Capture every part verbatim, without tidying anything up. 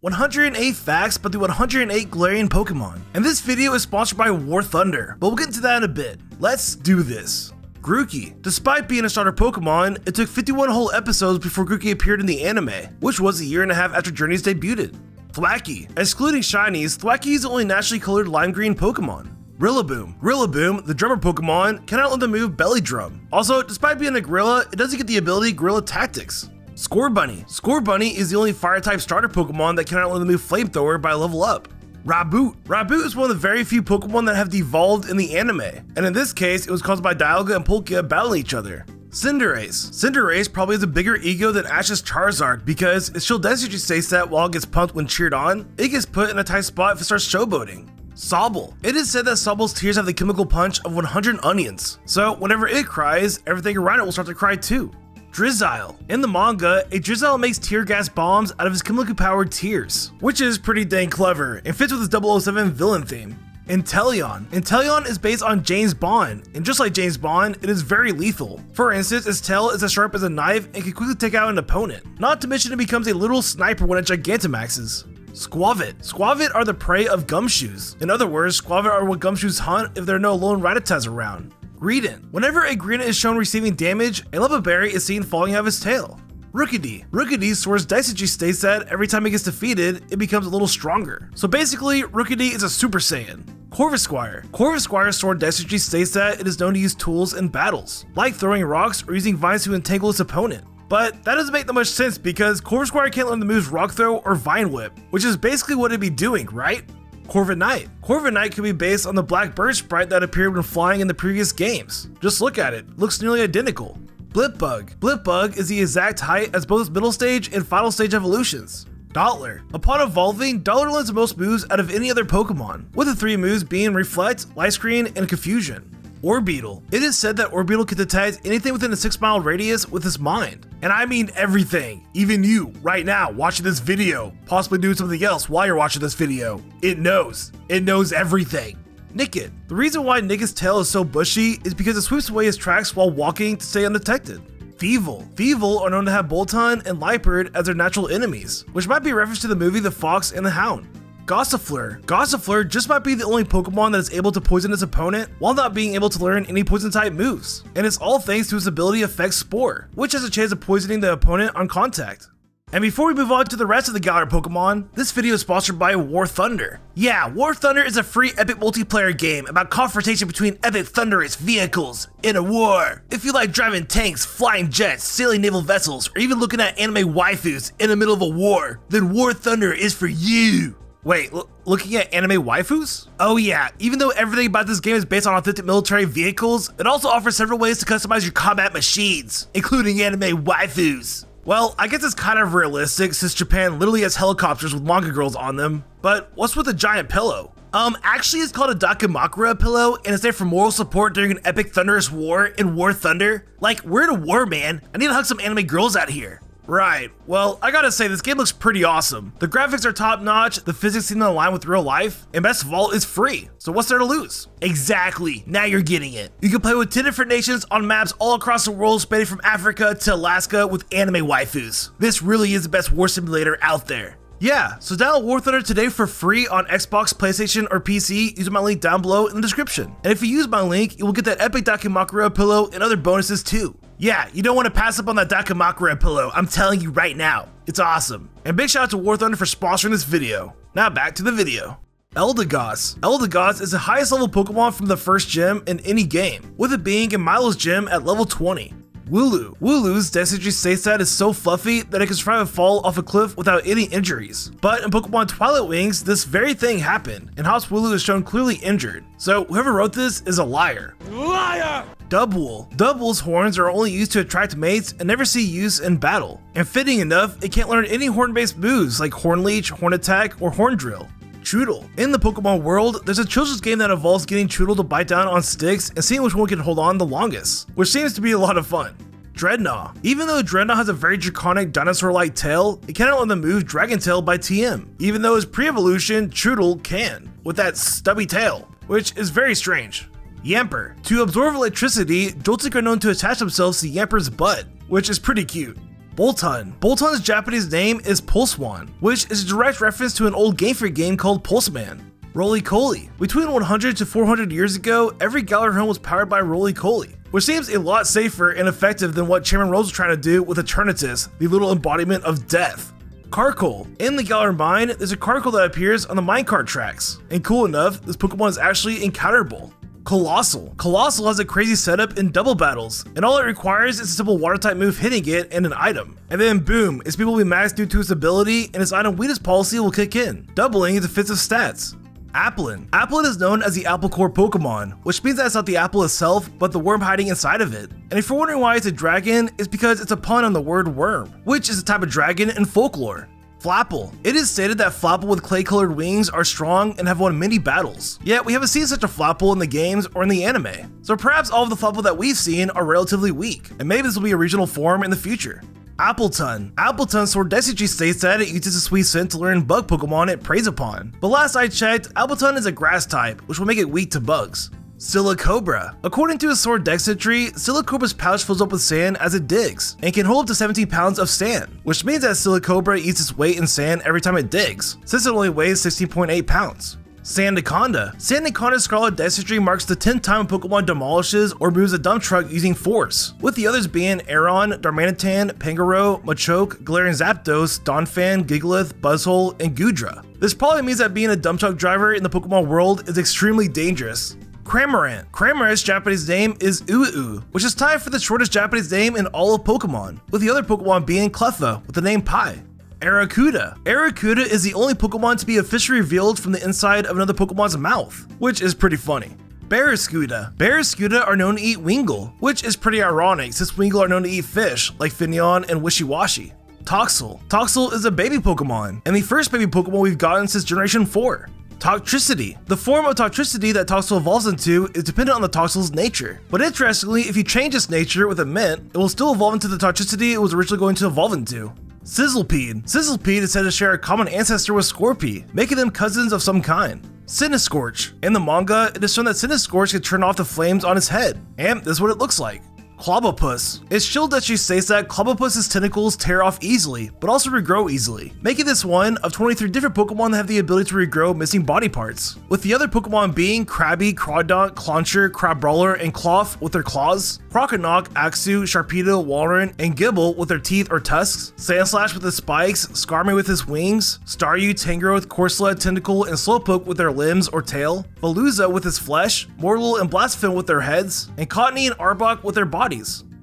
one hundred eight facts about the one hundred eight Galarian Pokemon. And this video is sponsored by War Thunder, but we'll get to that in a bit. Let's do this. Grookey. Despite being a starter Pokemon, it took fifty-one whole episodes before Grookey appeared in the anime, which was a year and a half after Journeys debuted. Thwacky. Excluding shinies, Thwacky is the only naturally colored lime green Pokemon. Rillaboom. Rillaboom, the drummer Pokemon, cannot learn the move Belly Drum. Also, despite being a gorilla, it doesn't get the ability Gorilla Tactics. Scorbunny. Scorbunny is the only fire-type starter Pokemon that cannot learn the move Flamethrower by level up. Raboot. Raboot is one of the very few Pokemon that have devolved in the anime, and in this case, it was caused by Dialga and Palkia battling each other. Cinderace. Cinderace probably has a bigger ego than Ash's Charizard because its shield density states that while it gets pumped when cheered on, it gets put in a tight spot if it starts showboating. Sobble. It is said that Sobble's tears have the chemical punch of one hundred onions, so whenever it cries, everything around it will start to cry too. Drizzile. In the manga, a Drizzile makes tear gas bombs out of his chemical-powered tears, which is pretty dang clever and fits with his double oh seven villain theme. Inteleon. Inteleon is based on James Bond, and just like James Bond, it is very lethal. For instance, its tail is as sharp as a knife and can quickly take out an opponent. Not to mention it becomes a literal sniper when it Gigantamaxes. Squavit. Squavit are the prey of gumshoes. In other words, Squavit are what gumshoes hunt if there are no lone Rattatas around. Greedent. Whenever a Greedent is shown receiving damage, a Lava Berry is seen falling out of his tail. Rookidee. Rookidee's source Dicey states that every time it gets defeated, it becomes a little stronger. So basically, Rookidee is a Super Saiyan. Corvusquire. Corvusquire's sword Dicey states that it is known to use tools in battles, like throwing rocks or using vines to entangle its opponent. But that doesn't make that much sense because Corvusquire can't learn the moves Rock Throw or Vine Whip, which is basically what it'd be doing, right? Corviknight. Corviknight could be based on the black bird sprite that appeared when flying in the previous games. Just look at it, looks nearly identical. Blipbug. Blipbug is the exact height as both middle stage and final stage evolutions. Dottler. Upon evolving, Dottler learns the most moves out of any other Pokemon, with the three moves being Reflect, Light Screen, and Confusion. Orbeetle. It is said that Orbeetle can detect anything within a six mile radius with his mind. And I mean everything, even you, right now, watching this video, possibly doing something else while you're watching this video. It knows. It knows everything. Nickit. The reason why Nickit's tail is so bushy is because it sweeps away his tracks while walking to stay undetected. Thievul. Thievul are known to have Bolton and Liepard as their natural enemies, which might be a reference to the movie The Fox and the Hound. Gossifleur. Gossifleur just might be the only Pokemon that is able to poison its opponent while not being able to learn any poison type moves, and it's all thanks to its ability Effect Spore, which has a chance of poisoning the opponent on contact. And before we move on to the rest of the Galar Pokemon, this video is sponsored by War Thunder. Yeah, War Thunder is a free epic multiplayer game about confrontation between epic thunderous vehicles in a war. If you like driving tanks, flying jets, sailing naval vessels, or even looking at anime waifus in the middle of a war, then War Thunder is for you. Wait, looking at anime waifus? Oh yeah, even though everything about this game is based on authentic military vehicles, it also offers several ways to customize your combat machines, including anime waifus. Well, I guess it's kind of realistic since Japan literally has helicopters with manga girls on them, but what's with a giant pillow? Um, actually it's called a Dakimakura pillow and it's there for moral support during an epic thunderous war in War Thunder. Like, we're in a war, man. I need to hug some anime girls out here. Right, well, I gotta say, this game looks pretty awesome. The graphics are top-notch, the physics seem to align with real life, and best of all, it's free. So what's there to lose? Exactly, now you're getting it. You can play with ten different nations on maps all across the world, spanning from Africa to Alaska with anime waifus. This really is the best war simulator out there. Yeah, so download War Thunder today for free on Xbox, PlayStation, or P C using my link down below in the description. And if you use my link, you will get that epic Dakimakura pillow and other bonuses too. Yeah, you don't want to pass up on that Dakimakura pillow, I'm telling you right now. It's awesome. And big shout out to War Thunder for sponsoring this video. Now back to the video. Eldegoss. Eldegoss is the highest level Pokemon from the first gym in any game, with it being in Milo's gym at level twenty. Wooloo. Wooloo's Density states that is so fluffy that it can survive a fall off a cliff without any injuries. But in Pokemon Twilight Wings, this very thing happened, and House Wooloo is shown clearly injured. So whoever wrote this is a liar. Liar! Dubwool. Dubwool's horns are only used to attract mates and never see use in battle. And fitting enough, it can't learn any horn-based moves like Horn Leech, Horn Attack, or Horn Drill. Choodle. In the Pokemon world, there's a children's game that involves getting Choodle to bite down on sticks and seeing which one can hold on the longest, which seems to be a lot of fun. Drednaw. Even though Drednaw has a very draconic dinosaur-like tail, it cannot learn the move Dragon Tail by T M, even though his pre-evolution, Choodle, can, with that stubby tail, which is very strange. Yamper. To absorb electricity, Joltik are known to attach themselves to Yamper's butt, which is pretty cute. Bolton. Bolton's Japanese name is Pulsewan, which is a direct reference to an old Game Freak game called Pulseman. Roly-Coly. Between one hundred to four hundred years ago, every Galar home was powered by Roly-Coly, which seems a lot safer and effective than what Chairman Rose was trying to do with Eternatus, the little embodiment of death. Carkol. In the Galar Mine, there's a Carkol that appears on the minecart tracks, and cool enough, this Pokemon is actually encounterable. Colossal. Colossal has a crazy setup in double battles, and all it requires is a simple water type move hitting it and an item. And then boom, its speed will be maxed due to its ability, and its item weakness policy will kick in, doubling its defensive stats. Appletun. Appletun is known as the Apple Core Pokemon, which means that it's not the apple itself, but the worm hiding inside of it. And if you're wondering why it's a dragon, it's because it's a pun on the word worm, which is a type of dragon in folklore. Flapple. It is stated that Flapple with clay-colored wings are strong and have won many battles, yet we haven't seen such a Flapple in the games or in the anime. So perhaps all of the Flapple that we've seen are relatively weak, and maybe this will be a regional form in the future. Appletun. Appletun's Swordesichi states that it uses a sweet scent to learn bug Pokemon it preys upon, but last I checked, Appletun is a grass type, which will make it weak to bugs. Silicobra. According to his sword dexterity, Silicobra's pouch fills up with sand as it digs, and can hold up to seventeen pounds of sand, which means that Silicobra eats its weight in sand every time it digs, since it only weighs sixteen point eight pounds. Sandaconda. Sandaconda's Scarlet Dexterity marks the tenth time a Pokemon demolishes or moves a dump truck using force, with the others being Aeron, Darmanitan, Pangaro, Machoke, Galarian Zapdos, Donphan, Gigalith, Buzzhole, and Goodra. This probably means that being a dump truck driver in the Pokemon world is extremely dangerous. Cramorant. Cramorant's Japanese name is Uuu, which is tied for the shortest Japanese name in all of Pokemon, with the other Pokemon being Cleffa with the name Pi. Aracuda. Aracuda is the only Pokemon to be officially revealed from the inside of another Pokemon's mouth, which is pretty funny. Perrserker. Perrserker are known to eat Wingull, which is pretty ironic since Wingull are known to eat fish like Finneon and Wishiwashi. Toxel. Toxel is a baby Pokemon, and the first baby Pokemon we've gotten since Generation four. Toxtricity. The form of Toxtricity that Toxel evolves into is dependent on the Toxel's nature, but interestingly, if you change its nature with a mint, it will still evolve into the Toxtricity it was originally going to evolve into. Sizzlepede. Sizzlepede is said to share a common ancestor with Scorpy, making them cousins of some kind. Centiskorch. In the manga, it is shown that Centiskorch can turn off the flames on its head, and this is what it looks like. Clobopus. It's chilled that she states that Clobopus's tentacles tear off easily, but also regrow easily, making this one of twenty-three different Pokemon that have the ability to regrow missing body parts, with the other Pokemon being Crabby, Crawdaunt, Clauncher, Crabrawler, and Cloth with their claws, Croconaw, Axu, Sharpedo, Walrein, and Gibble with their teeth or tusks, Sandslash with its spikes, Skarmory with its wings, Staryu, Tangrowth, Corsola, Tentacle, and Slowpoke with their limbs or tail, Veluza with its flesh, Mortal and Blasphemous with their heads, and Cottony and Arbok with their bodies.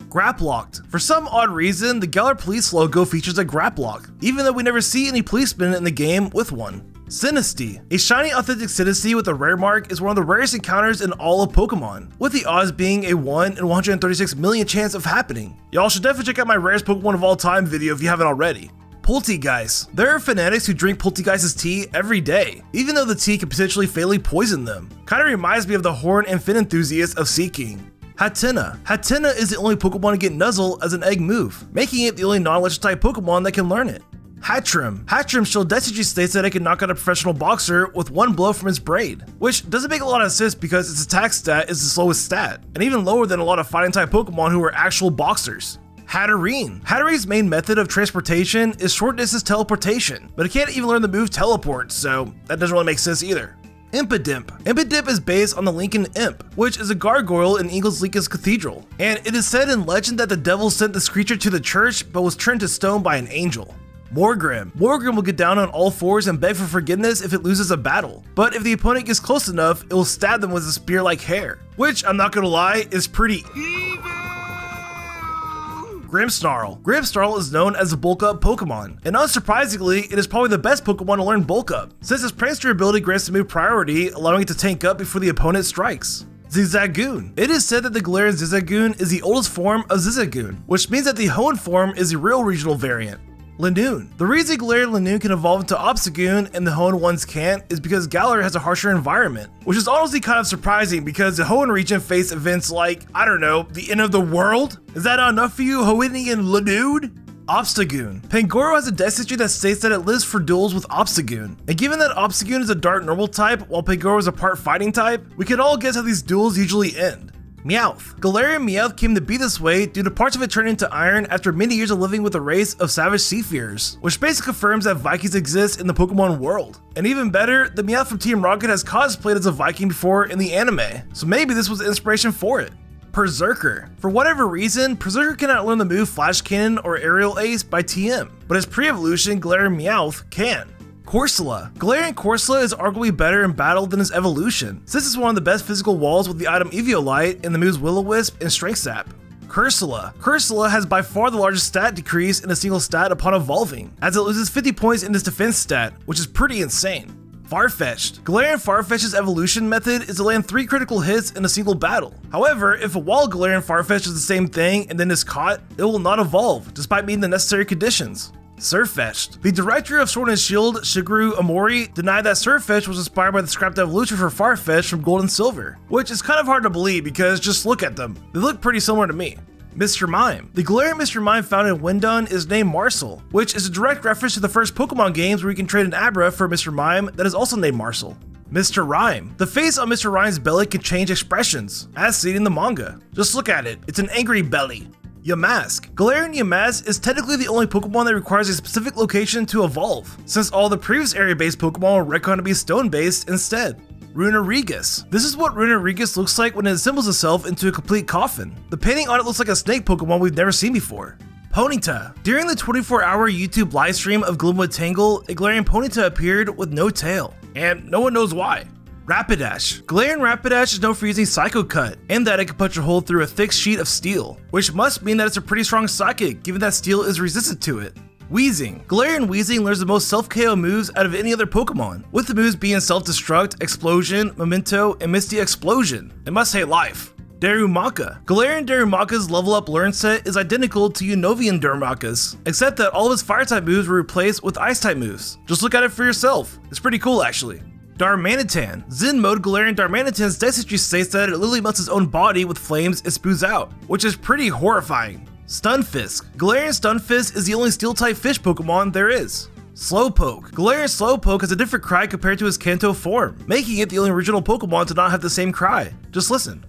Graplocked. For some odd reason, the Galar Police logo features a Graplock, even though we never see any policemen in the game with one. Sinistea. A shiny authentic Sinistea with a rare mark is one of the rarest encounters in all of Pokemon, with the odds being a one in one hundred thirty-six million chance of happening. Y'all should definitely check out my rarest Pokemon of all time video if you haven't already. Poltegeist. There are fanatics who drink Poltegeist's tea every day, even though the tea could potentially fatally poison them. Kinda reminds me of the Horn and Fin enthusiasts of Sea King. Hatenna. Hatenna is the only Pokemon to get Nuzzle as an egg move, making it the only non-electric type Pokemon that can learn it. Hatchrim. Hatchrim's Shield Destiny states that it can knock out a professional boxer with one blow from its braid, which doesn't make a lot of sense because its attack stat is the slowest stat, and even lower than a lot of fighting type Pokemon who are actual boxers. Hatterene. Hatterene's main method of transportation is short distance teleportation, but it can't even learn the move Teleport, so that doesn't really make sense either. Impidimp. Impidimp is based on the Lincoln Imp, which is a gargoyle in England's Lincoln's Cathedral, and it is said in legend that the devil sent this creature to the church but was turned to stone by an angel. Morgrem. Morgrem will get down on all fours and beg for forgiveness if it loses a battle, but if the opponent gets close enough, it will stab them with a spear like hair, which, I'm not gonna lie, is pretty evil. Grimmsnarl. Grimmsnarl is known as a bulk up Pokemon, and unsurprisingly, it is probably the best Pokemon to learn bulk up, since its prankster ability grants the move priority, allowing it to tank up before the opponent strikes. Zizagoon. It is said that the Galarian Zizagoon is the oldest form of Zizagoon, which means that the Hoenn form is the real regional variant. Linoone. The reason Galarian Linoone can evolve into Obstagoon and the Hoenn ones can't is because Galar has a harsher environment, which is honestly kind of surprising because the Hoenn region faced events like, I don't know, the end of the world? Is that not enough for you, Hoennian Linoone? Obstagoon. Pangoro has a dexterity that states that it lives for duels with Obstagoon, and given that Obstagoon is a dark normal type while Pangoro is a part fighting type, we can all guess how these duels usually end. Meowth. Galarian Meowth came to be this way due to parts of it turning into iron after many years of living with a race of savage seafarers, which basically confirms that Vikings exist in the Pokemon world. And even better, the Meowth from Team Rocket has cosplayed as a Viking before in the anime, so maybe this was the inspiration for it. Perrserker. For whatever reason, Perrserker cannot learn the move Flash Cannon or Aerial Ace by T M, but its pre-evolution Galarian Meowth can. Corsola. Galarian Corsola is arguably better in battle than its evolution, since it's one of the best physical walls with the item Eviolite and the moves Will-O-Wisp and Strength Sap. Corsola. Corsola has by far the largest stat decrease in a single stat upon evolving, as it loses fifty points in its defense stat, which is pretty insane. Farfetch'd. Galarian Farfetch'd's evolution method is to land three critical hits in a single battle. However, if a wall Galarian Farfetch'd is the same thing and then is caught, it will not evolve, despite meeting the necessary conditions. Sirfetch'd. The director of Sword and Shield, Shigeru Amori, denied that Sirfetch'd was inspired by the scrapped evolution for Farfetch'd from Gold and Silver, which is kind of hard to believe because just look at them. They look pretty similar to me. Mister Mime. The Galarian Mister Mime found in Windun is named Marcel, which is a direct reference to the first Pokemon games where you can trade an Abra for Mister Mime that is also named Marcel. Mister Rhyme. The face on Mister Rhyme's belly can change expressions, as seen in the manga. Just look at it, it's an angry belly. Yamask. Galarian Yamask is technically the only Pokemon that requires a specific location to evolve, since all the previous area-based Pokemon were retconned to be stone-based instead. Runarigus. This is what Runarigus looks like when it assembles itself into a complete coffin. The painting on it looks like a snake Pokemon we've never seen before. Ponyta. During the twenty-four hour YouTube livestream of Gloomwood Tangle, a Galarian Ponyta appeared with no tail, and no one knows why. Rapidash. Galarian Rapidash is known for using Psycho Cut, and that it can punch a hole through a thick sheet of steel, which must mean that it's a pretty strong psychic given that steel is resistant to it. Weezing. Galarian Weezing learns the most self-K O moves out of any other Pokemon, with the moves being Self-Destruct, Explosion, Memento, and Misty Explosion. It must hate life. Darumaka. Galarian Darumaka's level up learn set is identical to Unovian Darumaka's, except that all of its Fire-type moves were replaced with Ice-type moves. Just look at it for yourself. It's pretty cool actually. Darmanitan. Zen mode Galarian Darmanitan's dentistry states that it literally melts its own body with flames it spews out, which is pretty horrifying. Stunfisk. Galarian Stunfisk is the only Steel-type fish Pokemon there is. Slowpoke. Galarian Slowpoke has a different cry compared to his Kanto form, making it the only original Pokemon to not have the same cry. Just listen.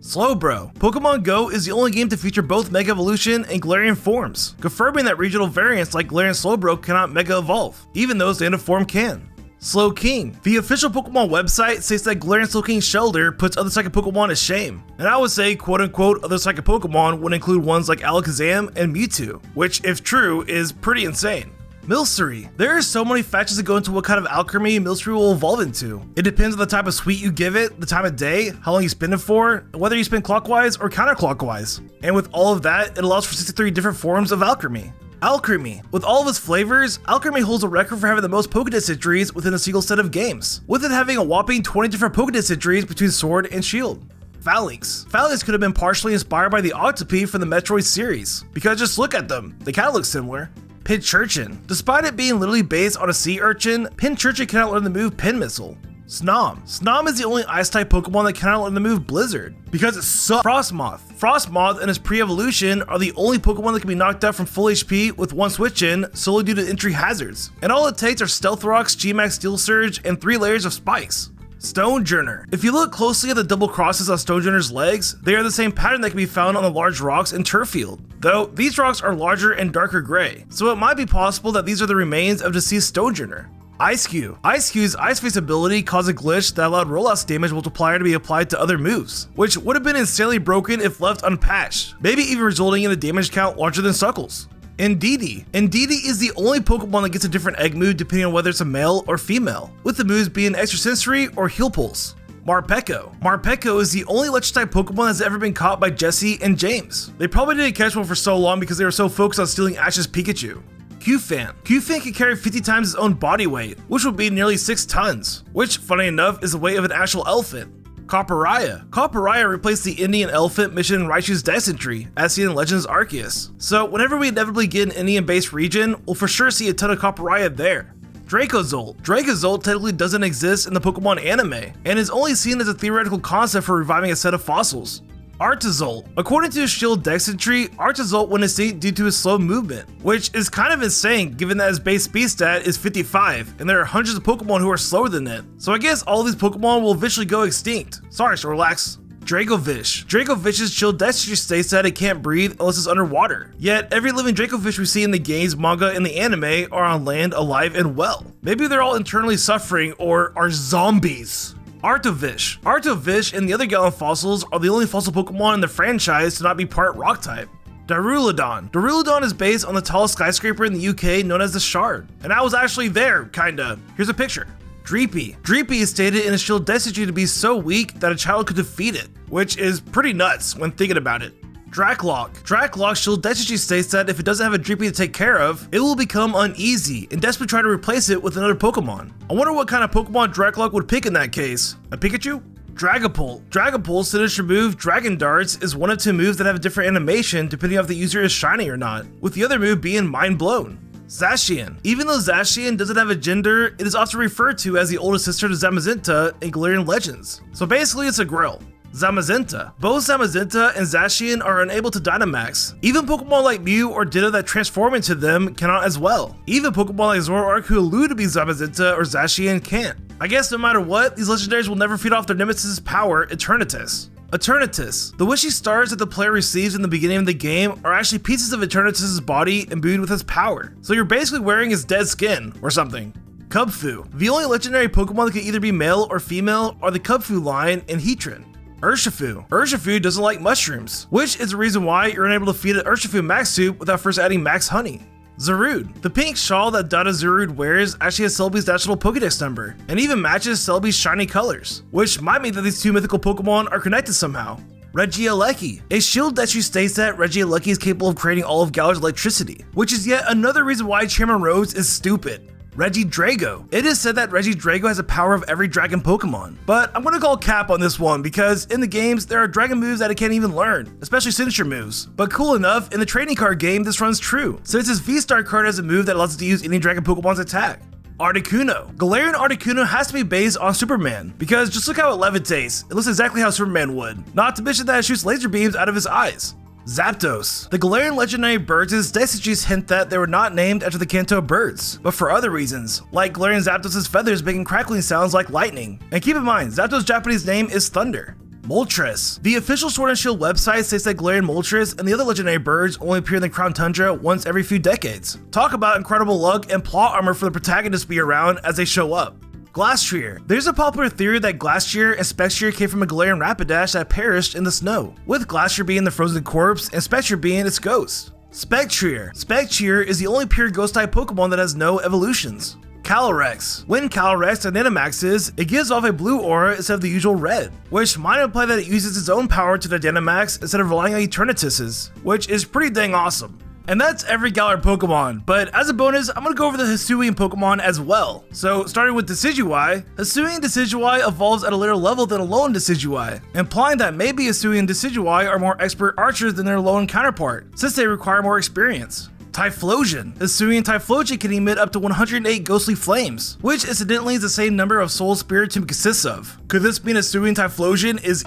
Slowbro. Pokemon Go is the only game to feature both Mega Evolution and Galarian forms, confirming that regional variants like Galarian Slowbro cannot Mega Evolve, even though its native form can. Slowking. The official Pokemon website states that Galarian Slowking Shelder puts other psychic Pokemon to shame, and I would say quote unquote other psychic Pokemon would include ones like Alakazam and Mewtwo, which if true is pretty insane. Milcery. There are so many factors that go into what kind of alchemy Milcery will evolve into. It depends on the type of sweet you give it, the time of day, how long you spend it for, and whether you spend clockwise or counterclockwise. And with all of that, it allows for sixty-three different forms of alchemy. Alchemy. With all of its flavors, Alchemy holds a record for having the most Pokédex entries within a single set of games, with it having a whopping twenty different Pokédex entries between Sword and Shield. Phalanx. Phalanx could have been partially inspired by the Octopi from the Metroid series, because just look at them, they kinda look similar. Pinchurchin. Despite it being literally based on a sea urchin, Pinchurchin cannot learn the move Pin Missile. Snom. Snom is the only Ice-type Pokemon that cannot learn the move Blizzard, because it sucks. Frostmoth. Frostmoth and its pre-evolution are the only Pokemon that can be knocked out from full H P with one switch in solely due to entry hazards, and all it takes are Stealth Rocks, G-Max Steel Surge, and three layers of spikes. Stonejourner. If you look closely at the double crosses on Stonejourner's legs, they are the same pattern that can be found on the large rocks in Turffield, though these rocks are larger and darker gray, so it might be possible that these are the remains of deceased Stonejourner. Ice Cube. Ice Cube's Ice Face ability caused a glitch that allowed Rollout's damage multiplier to be applied to other moves, which would have been insanely broken if left unpatched, maybe even resulting in a damage count larger than Suckle's. Ndidi. Ndidi is the only Pokemon that gets a different egg move depending on whether it's a male or female, with the moves being Extrasensory or Heel Pulse. Marpeko. Marpeko is the only Electric-type Pokemon that's ever been caught by Jesse and James. They probably didn't catch one for so long because they were so focused on stealing Ash's Pikachu. Q-Fan. Q-Fan can carry fifty times his own body weight, which would be nearly six tons, which, funny enough, is the weight of an actual elephant. Copperaya. Copperaya replaced the Indian elephant mission in Raichu's Dysentery, as seen in Legends Arceus, so whenever we inevitably get an Indian-based region, we'll for sure see a ton of Copperaya there. Dracozolt. Dracozolt technically doesn't exist in the Pokemon anime, and is only seen as a theoretical concept for reviving a set of fossils. Artizolt. According to his Shield Dex entry, Artizolt went extinct due to his slow movement, which is kind of insane given that his base speed stat is fifty-five, and there are hundreds of Pokemon who are slower than it. So I guess all these Pokemon will eventually go extinct. Sorry, Snorlax. Dracovish. Dracovish's chilled texture states that it can't breathe unless it's underwater. Yet, every living Dracovish we see in the games, manga, and the anime are on land, alive, and well. Maybe they're all internally suffering or are zombies. Artovish. Artovish and the other Gallon fossils are the only fossil Pokemon in the franchise to not be part rock type. Darulodon. Darulodon is based on the tallest skyscraper in the U K known as the Shard. And I was actually there, kinda. Here's a picture. Dreepy. Dreepy is stated in its shield density to be so weak that a child could defeat it, which is pretty nuts when thinking about it. Dracloak. Dracloak's shield density states that if it doesn't have a Dreepy to take care of, it will become uneasy and desperately try to replace it with another Pokemon. I wonder what kind of Pokemon Dracloak would pick in that case. A Pikachu? Dragapult. Dragapult's signature move, Dragon Darts, is one of two moves that have a different animation depending on if the user is shiny or not, with the other move being Mind Blown. Zacian. Even though Zacian doesn't have a gender, it is often referred to as the older sister to Zamazenta in Galarian Legends. So basically it's a girl. Zamazenta. Both Zamazenta and Zacian are unable to Dynamax. Even Pokemon like Mew or Ditto that transform into them cannot as well. Even Pokemon like Zoroark who allude to be Zamazenta or Zacian can't. I guess no matter what, these legendaries will never feed off their nemesis' power, Eternatus. Eternatus. The wishy stars that the player receives in the beginning of the game are actually pieces of Eternatus' body imbued with his power. So you're basically wearing his dead skin or something. Cubfu. The only legendary Pokemon that can either be male or female are the Cubfu line and Heatran. Urshifu. Urshifu doesn't like mushrooms, which is the reason why you're unable to feed an Urshifu max soup without first adding max honey. Zarude. The pink shawl that Dada Zarude wears actually has Celebi's national Pokédex number, and even matches Celebi's shiny colors, which might mean that these two mythical Pokémon are connected somehow. Regieleki. A shield that she states that Regieleki is capable of creating all of Galar's electricity, which is yet another reason why Chairman Rhodes is stupid. Regidrago. It is said that Regidrago has the power of every dragon Pokemon, but I'm gonna call cap on this one because in the games there are dragon moves that it can't even learn, especially signature moves. But cool enough, in the trading card game this runs true, since its V-Star card has a move that allows it to use any dragon Pokemon's attack. Articuno. Galarian Articuno has to be based on Superman, because just look how it levitates. It looks exactly how Superman would, not to mention that it shoots laser beams out of his eyes. Zapdos. The Galarian legendary birds in its destigies hint that they were not named after the Kanto birds, but for other reasons, like Galarian Zapdos' feathers making crackling sounds like lightning. And keep in mind, Zapdos' Japanese name is Thunder. Moltres. The official Sword and Shield website states that Galarian Moltres and the other legendary birds only appear in the Crown Tundra once every few decades. Talk about incredible luck and plot armor for the protagonists to be around as they show up. Glastrier. There's a popular theory that Glastrier and Spectrier came from a Galarian Rapidash that perished in the snow, with Glastrier being the frozen corpse and Spectrier being its ghost. Spectrier. Spectrier is the only pure ghost-type Pokemon that has no evolutions. Calyrex. When Calyrex Dynamaxes, it gives off a blue aura instead of the usual red, which might imply that it uses its own power to Dynamax instead of relying on Eternatus's, which is pretty dang awesome. And that's every Galar Pokemon, but as a bonus, I'm gonna go over the Hisuian Pokemon as well. So starting with Decidueye, Hisuian Decidueye evolves at a later level than a lone Decidueye, implying that maybe Hisuian Decidueye are more expert archers than their lone counterpart, since they require more experience. Typhlosion. Hisuian Typhlosion can emit up to one hundred eight ghostly flames, which incidentally is the same number of Soul Spiritomb consists of. Could this mean Hisuian Typhlosion is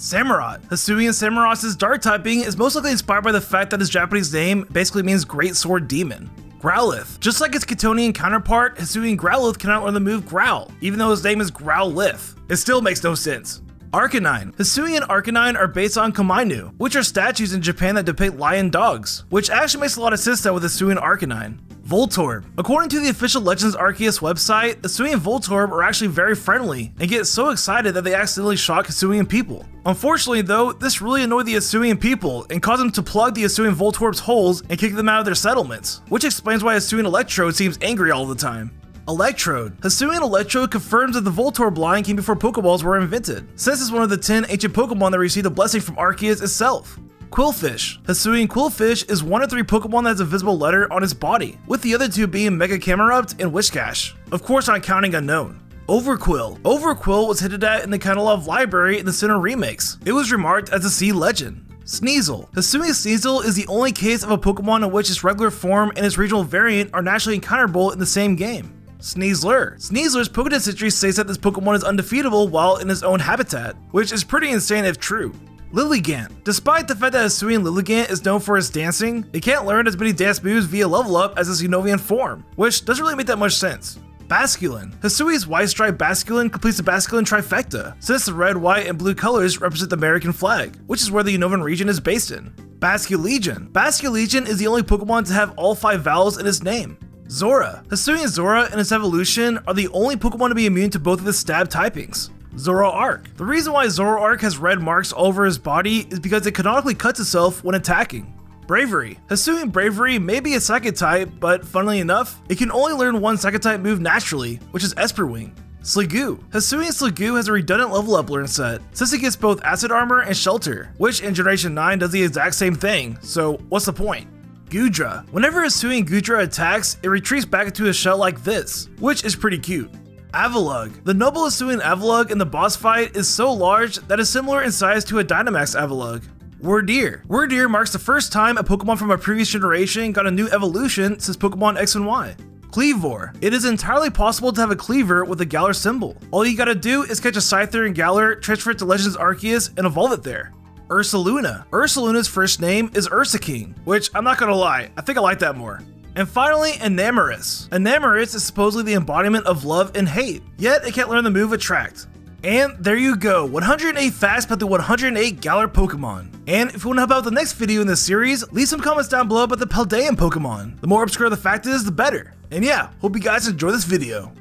Samurott. Hisuian Samurott's dark typing is most likely inspired by the fact that his Japanese name basically means Great Sword Demon. Growlithe. Just like its Catonian counterpart, Hisuian Growlithe cannot learn the move Growl, even though his name is Growlithe. It still makes no sense. Arcanine. Hisuian Arcanine are based on Kamainu, which are statues in Japan that depict lion dogs, which actually makes a lot of sense though with Hisuian Arcanine. Voltorb. According to the official Legends Arceus website, Hisuian Voltorb are actually very friendly and get so excited that they accidentally shock Hisuian people. Unfortunately though, this really annoyed the Hisuian people and caused them to plug the Hisuian Voltorb's holes and kick them out of their settlements, which explains why Hisuian Electrode seems angry all the time. Electrode. Hisuian Electrode confirms that the Voltorb line came before Pokeballs were invented, since it's one of the ten ancient Pokemon that received a blessing from Arceus itself. Quillfish. Hisuian Quillfish is one of three Pokemon that has a visible letter on its body, with the other two being Mega Camerupt and Wishcash, of course not counting Unknown. Overquill. Overquill was hinted at in the Canilov Library in the Sinnoh remakes. It was remarked as a sea legend. Sneasel. Hisuian Sneasel is the only case of a Pokemon in which its regular form and its regional variant are naturally encounterable in the same game. Sneasler. Sneasler's Pokédex entry states that this Pokemon is undefeatable while in its own habitat, which is pretty insane if true. Lilligant. Despite the fact that Hisuian Lilligant is known for its dancing, it can't learn as many dance moves via level up as its Unnovian form, which doesn't really make that much sense. Basculin. Hisui's Weiss-Stripe Basculin completes the Basculin trifecta, since the red, white, and blue colors represent the American flag, which is where the Unova region is based in. Basculegion. Basculegion is the only Pokemon to have all five vowels in its name. Zora. Hisui and Zora in its evolution are the only Pokemon to be immune to both of its stab typings. Zoroark. The reason why Zoroark has red marks all over his body is because it canonically cuts itself when attacking. Bravery. Hisui and Bravery may be a psychic type, but funnily enough, it can only learn one psychic type move naturally, which is Esperwing. Sliggoo. Hisui and Sliggoo has a redundant level up learn set, since it gets both Acid Armor and Shelter, which in Generation nine does the exact same thing, so what's the point? Goodra. Whenever Hisui and Goodra attacks, it retreats back into a shell like this, which is pretty cute. Avalug. The Noble Hisuian Avalug in the boss fight is so large that it's similar in size to a Dynamax Avalug. Wordeer. Wordeer marks the first time a Pokemon from a previous generation got a new evolution since Pokemon X and Y. Cleavor. It is entirely possible to have a Cleaver with a Galar symbol. All you gotta do is catch a Scyther and Galar, transfer it to Legends Arceus, and evolve it there. Ursaluna. Ursaluna's first name is Ursaking, which I'm not gonna lie, I think I like that more. And finally, Enamorous. Enamorous is supposedly the embodiment of love and hate, yet it can't learn the move Attract. And there you go, one hundred eight facts about the one hundred eight Galar Pokemon. And if you want to help out with the next video in this series, leave some comments down below about the Paldean Pokemon. The more obscure the fact is, the better. And yeah, hope you guys enjoy this video.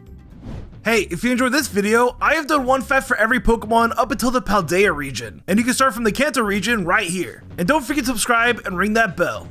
Hey, if you enjoyed this video, I have done one fact for every Pokemon up until the Paldea region, and you can start from the Kanto region right here. And don't forget to subscribe and ring that bell.